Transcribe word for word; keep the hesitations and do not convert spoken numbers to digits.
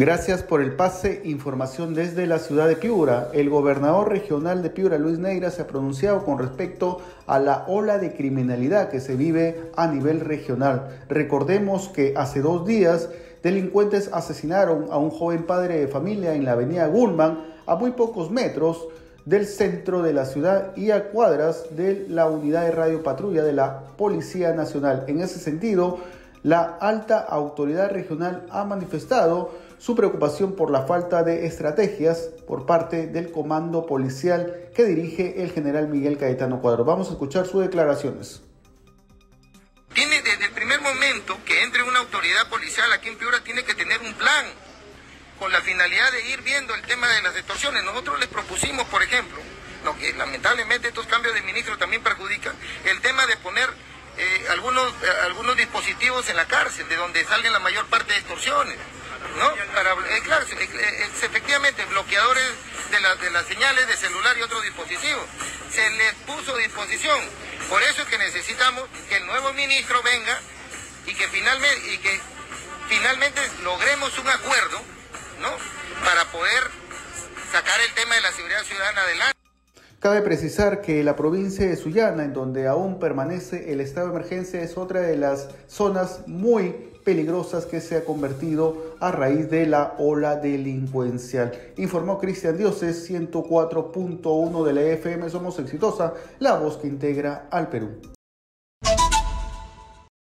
Gracias por el pase. Información desde la ciudad de Piura. El gobernador regional de Piura, Luis Neyra, se ha pronunciado con respecto a la ola de criminalidad que se vive a nivel regional. Recordemos que hace dos días delincuentes asesinaron a un joven padre de familia en la avenida Gulman, a muy pocos metros del centro de la ciudad y a cuadras de la unidad de radio patrulla de la Policía Nacional. En ese sentido, la alta autoridad regional ha manifestado su preocupación por la falta de estrategias por parte del comando policial que dirige el general Miguel Cayetano Cuadro. Vamos a escuchar sus declaraciones. Tiene desde el primer momento que entre una autoridad policial aquí en Piura, tiene que tener un plan con la finalidad de ir viendo el tema de las extorsiones. Nosotros les propusimos, por ejemplo, lo que lamentablemente estos cambios de ministro también perjudican, el tema de poner Eh, algunos, eh, algunos dispositivos en la cárcel, de donde salen la mayor parte de extorsiones, ¿no? Para, eh, claro, eh, eh, efectivamente, bloqueadores de, la, de las señales de celular y otros dispositivos. Se les puso a disposición. Por eso es que necesitamos que el nuevo ministro venga y que finalmente, y que finalmente logremos un acuerdo, ¿no? Para poder sacar el tema de la seguridad ciudadana adelante. Cabe precisar que la provincia de Sullana, en donde aún permanece el estado de emergencia, es otra de las zonas muy peligrosas que se ha convertido a raíz de la ola delincuencial. Informó Cristian Dioses, ciento cuatro punto uno de la F M, Somos Exitosa, la voz que integra al Perú.